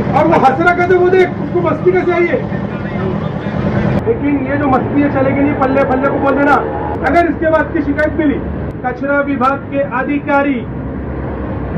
और वो हंस रहा कहते वो देख उसको मस्ती का चाहिए। लेकिन ये जो मस्ती है चलेगी नहीं, पल्ले पल्ले को बोल देना। अगर इसके बाद की शिकायत मिली कचरा विभाग के अधिकारी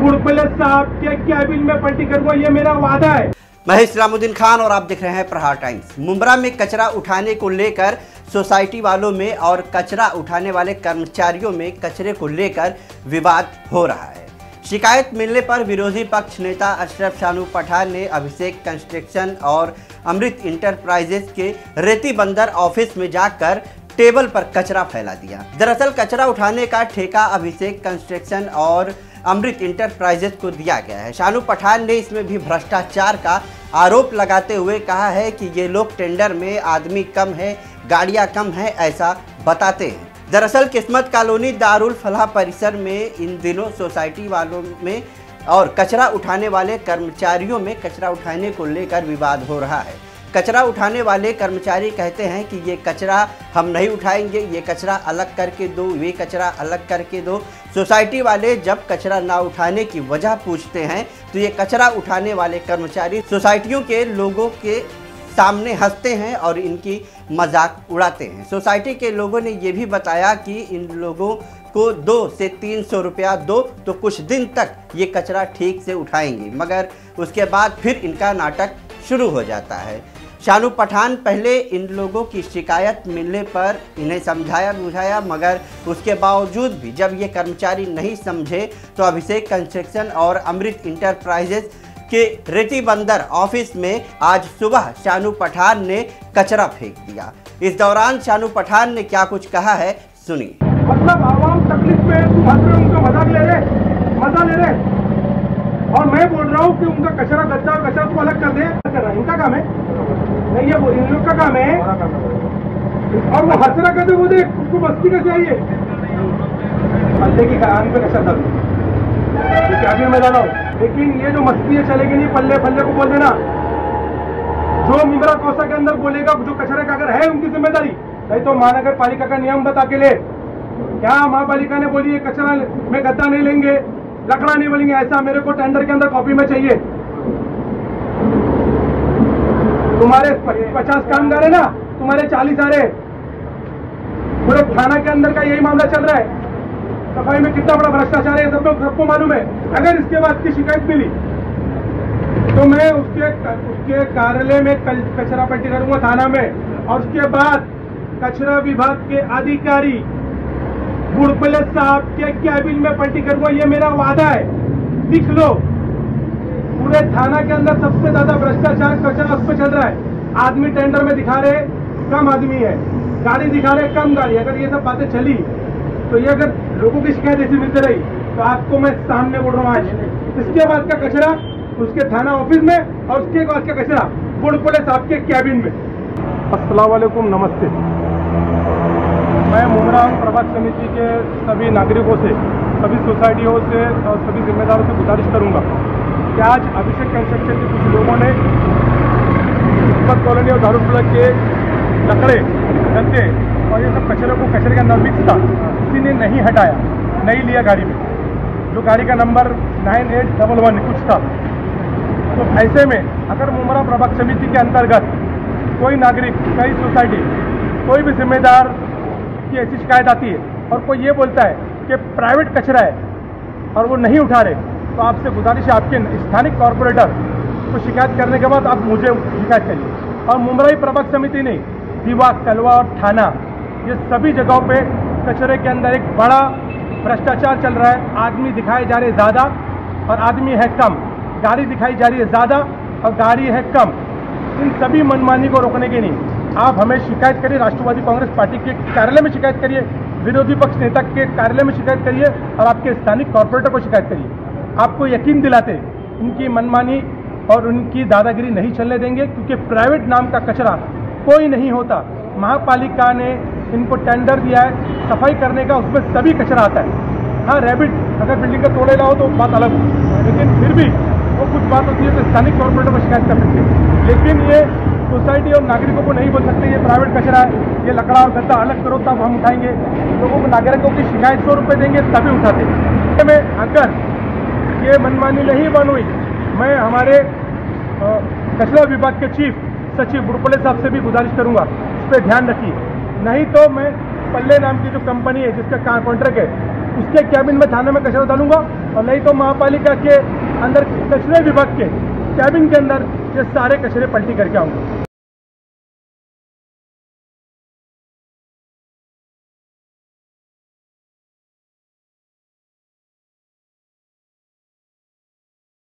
गुड़पले साहब के कैबिन में पलटी करूंगा, ये मेरा वादा है। महेश रामुद्दीन खान और आप देख रहे हैं प्रहार टाइम्स। मुंब्रा में कचरा उठाने को लेकर सोसाइटी वालों में और कचरा उठाने वाले कर्मचारियों में कचरे को लेकर विवाद हो रहा है। शिकायत मिलने पर विरोधी पक्ष नेता अशरफ शानू पठान ने अभिषेक कंस्ट्रक्शन और अमृत इंटरप्राइजेज के रेती बंदर ऑफिस में जाकर टेबल पर कचरा फैला दिया। दरअसल कचरा उठाने का ठेका अभिषेक कंस्ट्रक्शन और अमृत इंटरप्राइजेज को दिया गया है। शानू पठान ने इसमें भी भ्रष्टाचार का आरोप लगाते हुए कहा है कि ये लोग टेंडर में आदमी कम है, गाड़ियां कम है, ऐसा बताते हैं। दरअसल किस्मत कॉलोनी दारुल फलाह परिसर में इन दिनों सोसाइटी वालों में और कचरा उठाने वाले कर्मचारियों में कचरा उठाने को लेकर विवाद हो रहा है। कचरा उठाने वाले कर्मचारी कहते हैं कि ये कचरा हम नहीं उठाएंगे, ये कचरा अलग करके दो, वे कचरा अलग करके दो। सोसाइटी वाले जब कचरा ना उठाने की वजह पूछते हैं तो ये कचरा उठाने वाले कर्मचारी सोसाइटियों के लोगों के सामने हंसते हैं और इनकी मजाक उड़ाते हैं। सोसाइटी के लोगों ने ये भी बताया कि इन लोगों को 200 से 300 रुपया दो तो कुछ दिन तक ये कचरा ठीक से उठाएंगे, मगर उसके बाद फिर इनका नाटक शुरू हो जाता है। शानू पठान पहले इन लोगों की शिकायत मिलने पर इन्हें समझाया बुझाया, मगर उसके बावजूद भी जब ये कर्मचारी नहीं समझे तो अभिषेक कंस्ट्रक्शन और अमृत इंटरप्राइजेज के रेती बंदर ऑफिस में आज सुबह शानू पठान ने कचरा फेंक दिया। इस दौरान शानू पठान ने क्या कुछ कहा है, सुनिए। मतलब आवाम तकलीफ में उनका मजा ले रहे और मैं बोल रहा हूँ कि उनका कचरा गद्दा और कचरा को अलग कर दे, कर रहा है। इनका काम है नहीं, ये इन लोग का काम है। और वो हंस रहा कहते वो देख उसको मस्ती का चाहिए। पल्ले की कहानी पे कचरा दब क्या भी मैं डाला हूँ, लेकिन ये जो मस्ती है चलेगी नहीं, पल्ले पल्ले को बोल देना। जो मुंब्रा कोसा के अंदर बोलेगा जो कचरे का अगर है उनकी जिम्मेदारी, नहीं तो महानगर पालिका का नियम बता के ले। क्या महापालिका ने बोली है कचरा में गद्दा नहीं लेंगे, लकड़ा नहीं बोलेंगे, ऐसा मेरे को टेंडर के अंदर कॉपी में चाहिए। तुम्हारे 50 कामगार है ना, तुम्हारे 40 आ रहे, पूरे थाना के अंदर का यही मामला चल रहा है। सफाई में कितना बड़ा भ्रष्टाचार है सबको मालूम है। अगर इसके बाद की शिकायत मिली तो मैं उसके कार्यालय में कल कचरा पट्टी करूंगा थाना में, और उसके बाद कचरा विभाग के अधिकारी गुड़पले साहब के कैबिन में पलटी करूंगा, ये मेरा वादा है। लिख लो, पूरे थाना के अंदर सबसे ज्यादा भ्रष्टाचार कचरा उस पर चल रहा है। आदमी टेंडर में दिखा रहे कम आदमी है, गाड़ी दिखा रहे कम गाड़ी। अगर ये सब बातें चली तो ये अगर लोगों की शिकायत ऐसी मिलती रही तो आपको मैं सामने बोल रहा हूँ आज इसके बाद का कचरा उसके थाना ऑफिस में और उसके बाद का कचरा गुड़पले साहब के कैबिन में। अस्सलाम वालेकुम, नमस्ते। मैं मुंब्रा प्रभाग समिति के सभी नागरिकों से, सभी सोसाइटियों से और सभी जिम्मेदारों से गुजारिश करूंगा कि आज अभिषेक कंस्ट्रक्शन के कुछ लोगों ने किस्मत कॉलोनी और दारुल फलाह के लकड़े गंदे और ये सब कचरे को, कचरे के अंदर मिक्स था, किसी ने नहीं हटाया, नहीं लिया गाड़ी में। जो गाड़ी का नंबर 9811 कुछ था, तो ऐसे में अगर मुंब्रा प्रभाग समिति के अंतर्गत कोई नागरिक, कोई सोसाइटी, कोई भी जिम्मेदार की ऐसी शिकायत आती है और कोई ये बोलता है कि प्राइवेट कचरा है और वो नहीं उठा रहे, तो आपसे गुजारिश है आपके स्थानिक कॉरपोरेटर को शिकायत करने के बाद आप मुझे शिकायत करिए। और मुंब्रा प्रभाग समिति ने दीवा, तलवा और थाना, ये सभी जगहों पे कचरे के अंदर एक बड़ा भ्रष्टाचार चल रहा है। आदमी दिखाए जा रहे ज़्यादा और आदमी है कम, गाड़ी दिखाई जा रही है ज़्यादा और गाड़ी है कम। इन सभी मनमानी को रोकने के लिए आप हमें शिकायत करिए, राष्ट्रवादी कांग्रेस पार्टी के कार्यालय में शिकायत करिए, विरोधी पक्ष नेता के कार्यालय में शिकायत करिए और आपके स्थानीय कॉरपोरेटर को शिकायत करिए। आपको यकीन दिलाते उनकी मनमानी और उनकी दादागिरी नहीं चलने देंगे, क्योंकि प्राइवेट नाम का कचरा कोई नहीं होता। महापालिका ने इनको टेंडर दिया है सफाई करने का, उसमें सभी कचरा आता है। हाँ, रैबिट अगर बिल्डिंग का तोड़ेगा हो तो बात अलग हो, लेकिन फिर भी वो कुछ बात होती है तो स्थानीय कॉरपोरेटर को शिकायत कर सकते हैं। लेकिन ये सोसाइटी और नागरिकों को नहीं बोल सकते ये प्राइवेट कचरा है, ये लकड़ा और गद्दा अलग करो तब हम उठाएंगे। लोगों को, नागरिकों की शिकायत 100 रुपये देंगे तभी उठाते हैं। मैं अगर ये मनमानी नहीं बन हुई, मैं हमारे कचरा विभाग के चीफ सचिव बुरपुले साहब से भी गुजारिश करूंगा, इस पर ध्यान रखिए। नहीं तो मैं पल्ले नाम की जो कंपनी है जिसका कॉन्ट्रैक्ट है उसके कैबिन में थाने में कचरा डालूंगा, और नहीं तो महापालिका के अंदर कचरे विभाग के कैबिन के अंदर ये सारे कचरे पलटी करके आऊंगा।